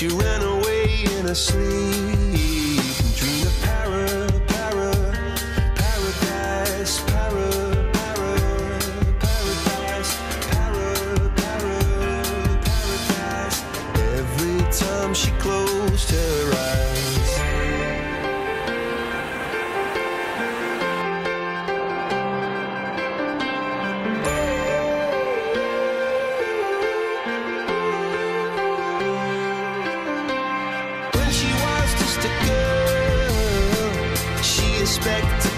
She ran away in her sleep. Dream of paradise, paradise, paradise. Every time she closed her eyes. Expect